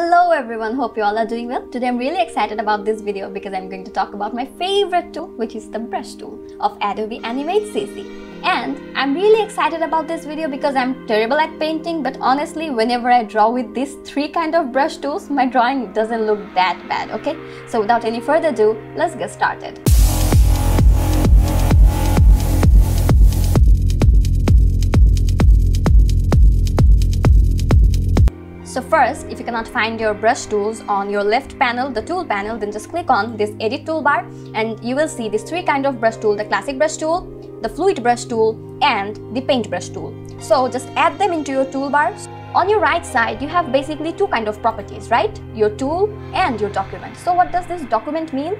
Hello everyone, hope you all are doing well. Today I'm really excited about this video because I'm going to talk about my favorite tool, which is the brush tool of Adobe Animate CC. And I'm really excited about this video because I'm terrible at painting, but honestly, whenever I draw with these three kind of brush tools, my drawing doesn't look that bad, okay? So without any further ado, let's get started. So first, if you cannot find your brush tools on your left panel, the tool panel, then just click on this edit toolbar and you will see these three kind of brush tool, the classic brush tool, the fluid brush tool and the paint brush tool. So just add them into your toolbars. On your right side, you have basically two kind of properties, right? Your tool and your document. So what does this document mean?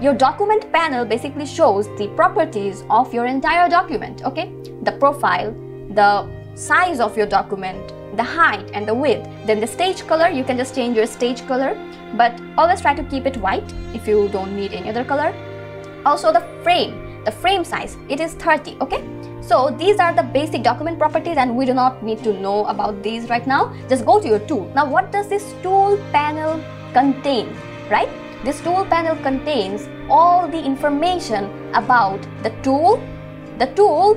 Your document panel basically shows the properties of your entire document, okay? The profile, the size of your document, the height and the width. Then the stage color, you can just change your stage color, but always try to keep it white if you don't need any other color. Also the frame size, it is 30, okay? So these are the basic document properties and we do not need to know about these right now. Just go to your tool. Now what does this tool panel contain, right? This tool panel contains all the information about the tool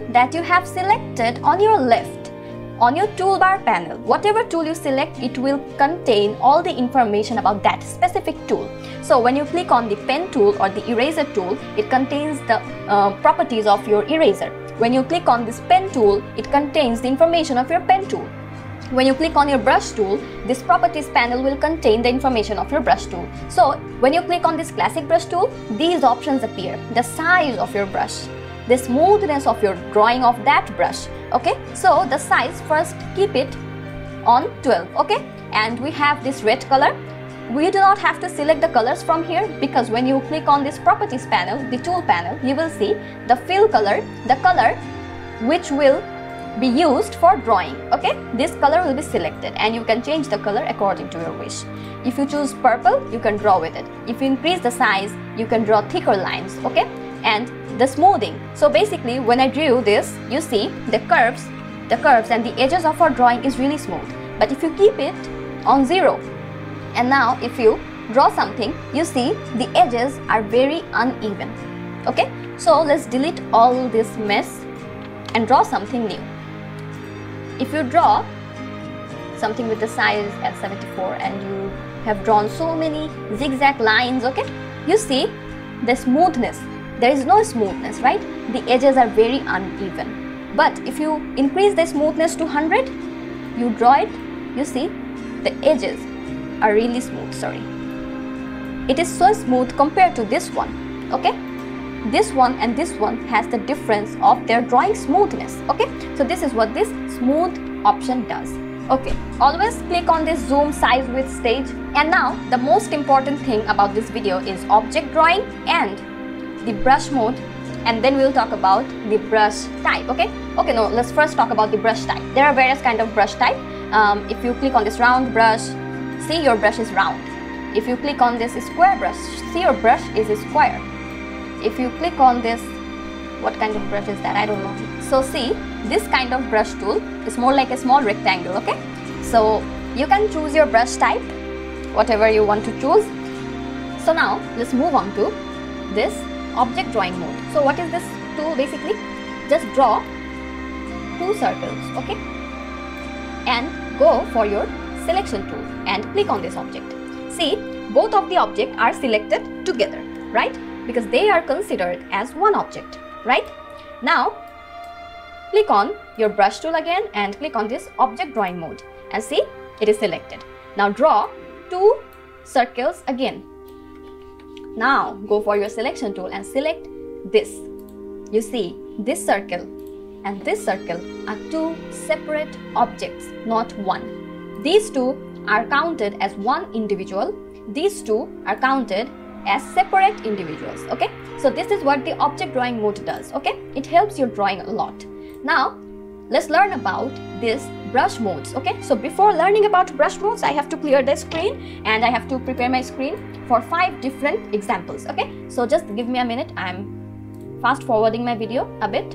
that you have selected on your left. On your toolbar panel, whatever tool you select, it will contain all the information about that specific tool. So when you click on the pen tool or the eraser tool, it contains the properties of your eraser. When you click on this pen tool, it contains the information of your pen tool. When you click on your brush tool, this properties panel will contain the information of your brush tool. So when you click on this classic brush tool, these options appear. The size of your brush, the smoothness of your drawing of that brush, okay? So the size, first keep it on 12, okay? And we have this red color. We do not have to select the colors from here because when you click on this properties panel, the tool panel, you will see the fill color, the color which will be used for drawing, okay? This color will be selected and you can change the color according to your wish. If you choose purple, you can draw with it. If you increase the size, you can draw thicker lines, okay? And the smoothing. So basically when I drew this, you see the curves and the edges of our drawing is really smooth. But if you keep it on 0 and now if you draw something, you see the edges are very uneven, okay? So let's delete all this mess and draw something new. If you draw something with the size at 74 and you have drawn so many zigzag lines, okay? You see the smoothness. There is no smoothness, right? The edges are very uneven. But if you increase the smoothness to 100, you draw it, you see the edges are really smooth, sorry. It is so smooth compared to this one, okay? This one and this one has the difference of their drawing smoothness, okay? So this is what this smooth option does. Okay, always click on this zoom, size, width, stage. And now the most important thing about this video is object drawing and the brush mode, and then we'll talk about the brush type, okay? Okay, no, let's first talk about the brush type. There are various kind of brush type. If you click on this round brush, see your brush is round. If you click on this square brush, see your brush is square. If you click on this, what kind of brush is that? I don't know. So see, this kind of brush tool is more like a small rectangle, okay? So you can choose your brush type, whatever you want to choose. So now let's move on to this object drawing mode. So what is this tool basically? Just draw two circles, okay? And go for your selection tool and click on this object. See, both of the objects are selected together, right? Because they are considered as one object, right? Now, click on your brush tool again and click on this object drawing mode and see, it is selected. Now draw two circles again. Now go for your selection tool and select this. You see, this circle and this circle are two separate objects, not one. These two are counted as one individual. These two are counted as separate individuals, okay? So this is what the object drawing mode does, okay? It helps your drawing a lot. Now, let's learn about this brush modes, okay? So before learning about brush modes, I have to clear the screen and I have to prepare my screen for 5 different examples, okay? So just give me a minute, I'm fast forwarding my video a bit.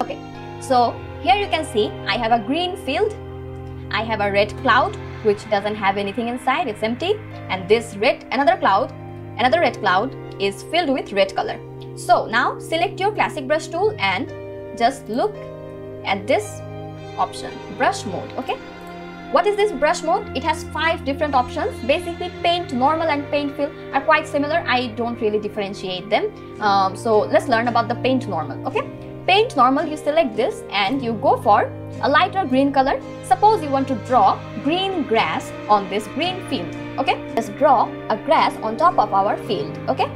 Okay, so Here you can see I have a green field, I have a red cloud which doesn't have anything inside, it's empty, and this red, another red cloud is filled with red color. So now select your classic brush tool and just look at this option, brush mode. Okay, what is this brush mode? It has 5 different options. Basically paint, normal and paint fill are quite similar. I don't really differentiate them. So let's learn about the paint normal. Okay, paint normal, you select this and you go for a lighter green color. Suppose you want to draw green grass on this green field. Okay, just draw a grass on top of our field. Okay,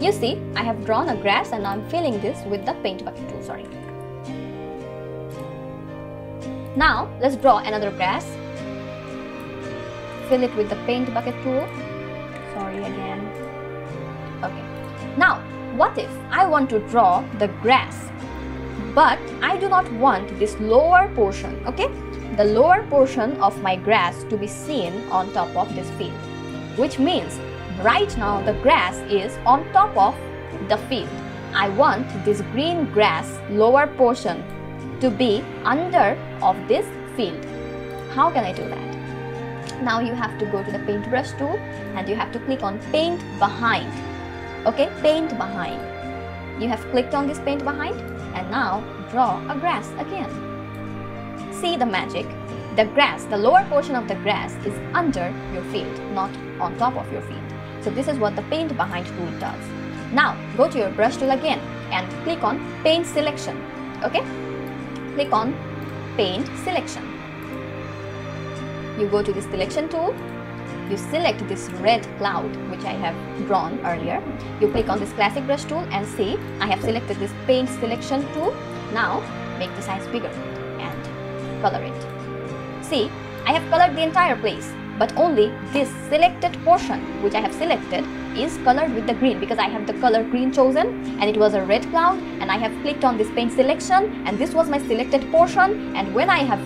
you see I have drawn a grass and I'm filling this with the paint bucket tool. Sorry. Now let's draw another grass, fill it with the paint bucket tool. Sorry again. Okay, now what if I want to draw the grass but I do not want this lower portion, okay, the lower portion of my grass to be seen on top of this field, which means right now the grass is on top of the field. I want this green grass lower portion to be under of this field. How can I do that? Now you have to go to the paintbrush tool and you have to click on paint behind. Okay, paint behind. You have clicked on this paint behind and now draw a grass again. See the magic? The grass, the lower portion of the grass is under your field, not on top of your field. So this is what the paint behind tool does. Now go to your brush tool again and click on paint selection. Okay, click on paint selection. You go to the selection tool, you select this red cloud which I have drawn earlier. You click on this classic brush tool and see I have selected this paint selection tool. Now make the size bigger and color it. See, I have colored the entire place, but only this selected portion which I have selected is colored with the green, because I have the color green chosen and it was a red cloud, and I have clicked on this paint selection and this was my selected portion, and when I have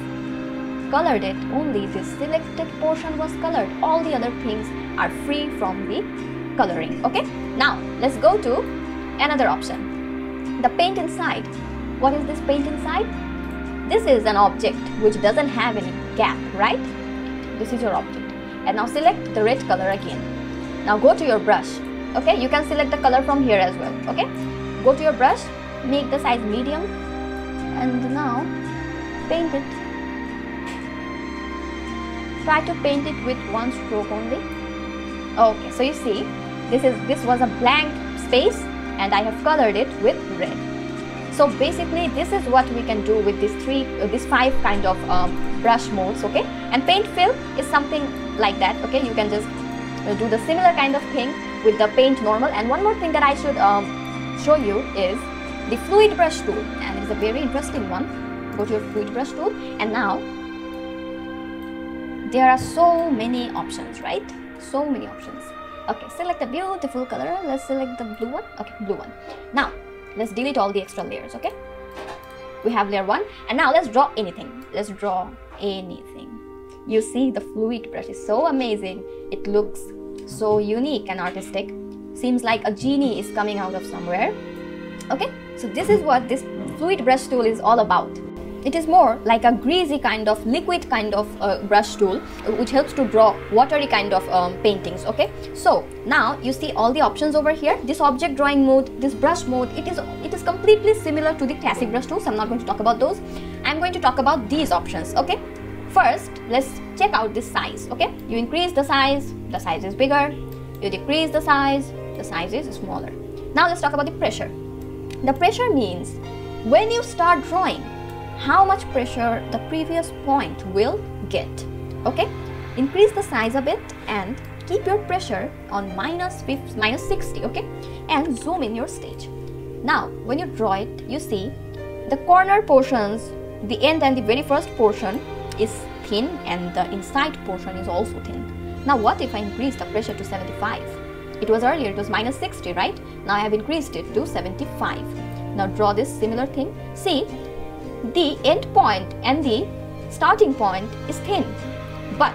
colored it, only this selected portion was colored. All the other things are free from the coloring. Okay, now let's go to another option, the paint inside. What is this paint inside? This is an object which doesn't have any gap, right? This is your object, and now select the red color again. Now go to your brush. Okay, you can select the color from here as well. Okay, go to your brush, make the size medium, and now paint it. Try to paint it with one stroke only. Okay, so you see this was a blank space and I have colored it with red. So basically this is what we can do with these five kind of brush modes. Okay, and paint fill is something like that. Okay, you can just do the similar kind of thing with the paint normal. And one more thing that I should show you is the fluid brush tool, and it's a very interesting one. Go to your fluid brush tool, and now there are so many options, right? So many options. Okay, select a beautiful color. Let's select the blue one. Okay, blue one. Now let's delete all the extra layers. Okay, we have layer 1, and now let's draw anything. Let's draw anything. You see, the fluid brush is so amazing. It looks so unique and artistic. Seems like a genie is coming out of somewhere. Okay, so this is what this fluid brush tool is all about. It is more like a greasy kind of liquid kind of brush tool which helps to draw watery kind of paintings. Okay, so now you see all the options over here. This object drawing mode, this brush mode, it is completely similar to the classic brush tools. I'm not going to talk about those. I'm going to talk about these options. Okay, first let's check out this size. Okay, you increase the size is bigger. You decrease the size is smaller. Now let's talk about the pressure. The pressure means when you start drawing, how much pressure the previous point will get. Okay, increase the size a bit and keep your pressure on minus 60. Okay, and zoom in your stage. Now when you draw it, you see the corner portions, the end and the very first portion is thin and the inside portion is also thin. Now what if I increase the pressure to 75? It was earlier, it was minus 60, right? Now I have increased it to 75. Now draw this similar thing. See, the end point and the starting point is thin, but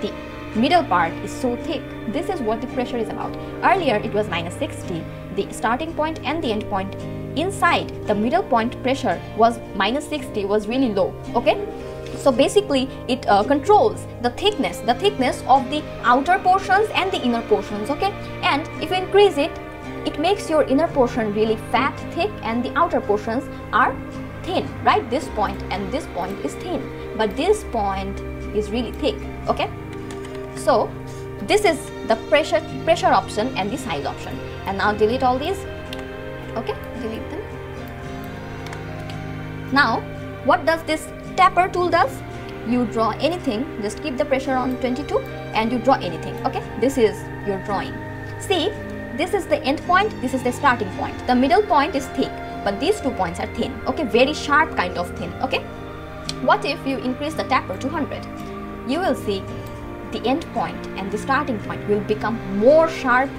the middle part is so thick. This is what the pressure is about. Earlier it was minus 60. The starting point and the end point inside the middle point pressure was -60, was really low. Okay, so basically it controls the thickness of the outer portions and the inner portions. Okay, and if you increase it, it makes your inner portion really fat, thick, and the outer portions are thin, right? This point and this point is thin, but this point is really thick. Okay, so this is the pressure option and the size option. And now delete all these. Okay, delete them. Now what does this tapper tool does? You draw anything, just keep the pressure on 22 and you draw anything. Okay, this is your drawing. See, this is the end point, this is the starting point. The middle point is thick, but these 2 points are thin. Okay, very sharp kind of thin. Okay, what if you increase the tapper to 100? You will see the end point and the starting point will become more sharp,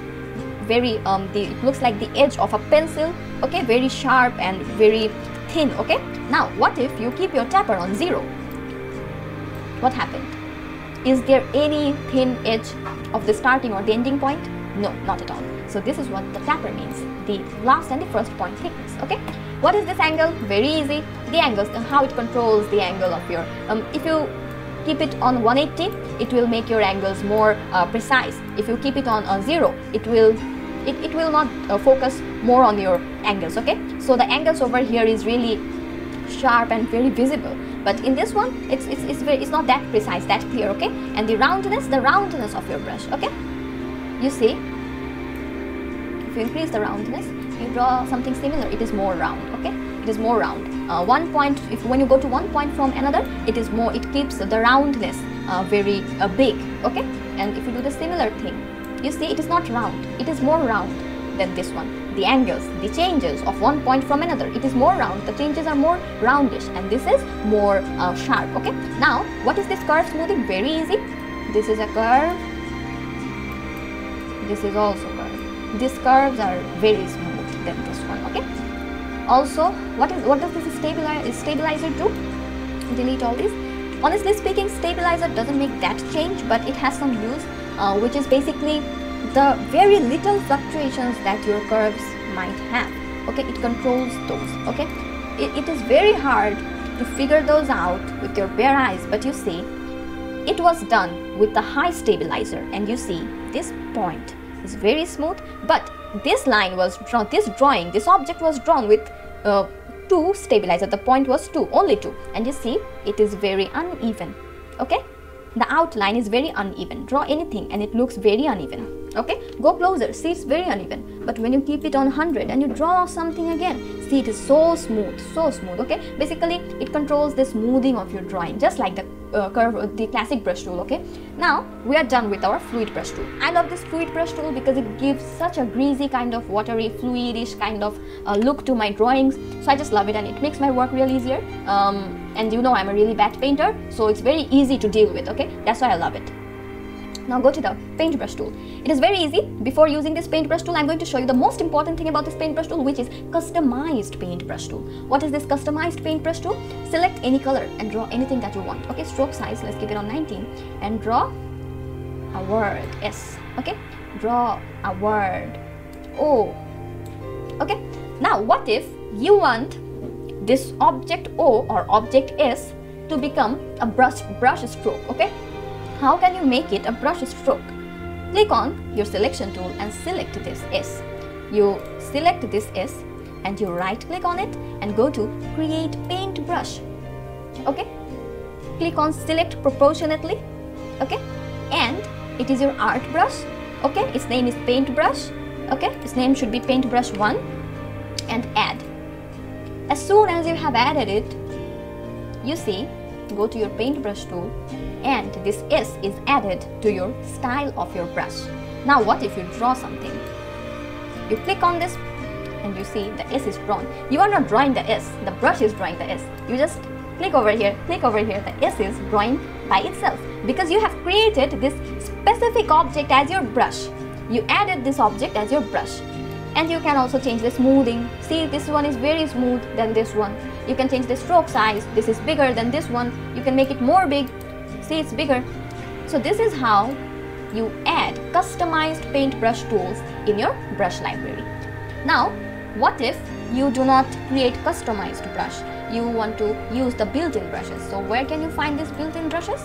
very it looks like the edge of a pencil. Okay, very sharp and very thin. Okay, now what if you keep your tapper on 0? What happened? Is there any thin edge of the starting or the ending point? No, not at all. So this is what the tapper means, the last and the first point thickness. Okay, what is this angle? Very easy. The angles, how it controls the angle of your if you keep it on 180, it will make your angles more precise. If you keep it on 0, it will not focus more on your angles. Okay, so the angles over here is really sharp and very visible, but in this one it's not that precise, that clear. Okay, and the roundness of your brush. Okay, you see, if you increase the roundness, you draw something similar. It is more round. Okay, it is more round. One point, when you go to one point from another, it is more, it keeps the roundness very big. Okay, and if you do the similar thing, you see it is not round, it is more round than this one. The angles, the changes of one point from another, it is more round, the changes are more roundish, and this is more sharp. Okay, now what is this curve smoothing? Very easy. This is a curve, this is also curve. These curves are very smooth than this one. Okay, also what does this stabilizer do? Delete all this. Honestly speaking, stabilizer doesn't make that change, but it has some use, which is basically the very little fluctuations that your curves might have. Okay, it controls those. Okay, it is very hard to figure those out with your bare eyes, but you see it was done with the high stabilizer, and you see this point is very smooth, but this line was drawn, this object was drawn with 2 stabilizer. The point was 2, only 2, and you see it is very uneven. Okay, the outline is very uneven. Draw anything and it looks very uneven. Okay, go closer, see it's very uneven, but when you keep it on 100 and you draw something again, see it is so smooth, so smooth. Okay, basically it controls the smoothing of your drawing, just like the curve, the classic brush tool. Okay, now we are done with our fluid brush tool. I love this fluid brush tool because it gives such a greasy kind of watery, fluidish kind of look to my drawings, so I just love it, and it makes my work real easier. And you know, I'm a really bad painter, so it's very easy to deal with. Okay, that's why I love it. Now go to the paintbrush tool. It is very easy. Before using this paintbrush tool, I'm going to show you the most important thing about this paintbrush tool, which is customized paintbrush tool. What is this customized paintbrush tool? Select any color and draw anything that you want. Okay, stroke size, let's keep it on 19 and draw a word. S. Okay, draw a word. O. Okay, now what if you want this object O or object S to become a brush stroke? Okay, how can you make it a brush stroke? Click on your selection tool and select this S. You select this S and you right click on it and go to create paintbrush. Okay, click on select proportionately. Okay, and it is your art brush. Okay, its name is paintbrush. Okay, its name should be paintbrush 1 and add. As soon as you have added it, you see, go to your paintbrush tool and this S is added to your style of your brush. Now what if you draw something? You click on this and you see the S is drawn. You are not drawing the S, the brush is drawing the S. You just click over here, click over here, the S is drawing by itself, because you have created this specific object as your brush. You added this object as your brush. And you can also change the smoothing. See, this one is very smooth than this one. You can change the stroke size. This is bigger than this one. You can make it more big. See, it's bigger. So this is how you add customized paintbrush tools in your brush library. Now, what if you do not create customized brush, you want to use the built-in brushes. So where can you find these built-in brushes?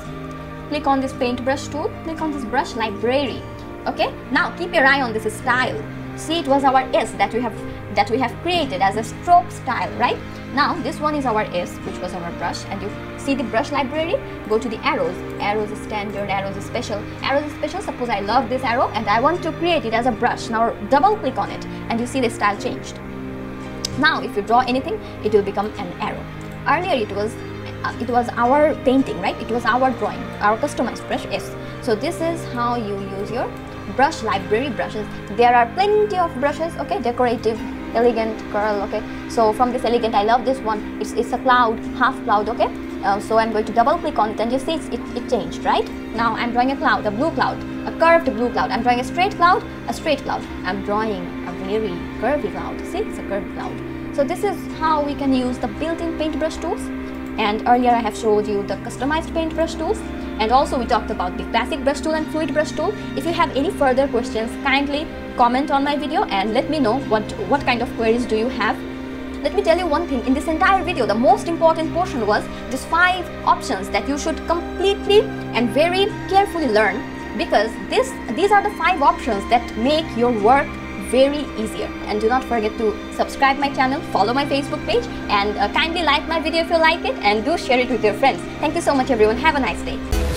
Click on this paintbrush tool, click on this brush library. Okay, now keep your eye on this style. See, it was our S that we have created as a stroke style, right? Now this one is our S, which was our brush, and you see the brush library, go to the arrows. Arrows is standard, arrows is special. Arrows is special, suppose I love this arrow and I want to create it as a brush. Now double click on it and you see the style changed. Now if you draw anything, it will become an arrow. Earlier it was our painting, right? It was our drawing, our customized brush S. So this is how you use your brush library brushes. There are plenty of brushes, okay? Decorative, elegant, curl, okay? So from this elegant, I love this one. It's a cloud, half cloud, okay? So I'm going to double click on it and you see it changed, right? Now I'm drawing a cloud, a blue cloud, a curved blue cloud. I'm drawing a straight cloud, a straight cloud. I'm drawing a very curvy cloud. See, it's a curved cloud. So this is how we can use the built-in paintbrush tools. And earlier I have showed you the customized paintbrush tools. And also we talked about the classic brush tool and fluid brush tool. If you have any further questions, kindly comment on my video and let me know what kind of queries do you have. Let me tell you one thing, in this entire video, the most important portion was these 5 options that you should completely and very carefully learn, because these are the 5 options that make your work very easier. And do not forget to subscribe my channel, follow my Facebook page, and kindly like my video if you like it, and do share it with your friends. Thank you so much everyone, have a nice day.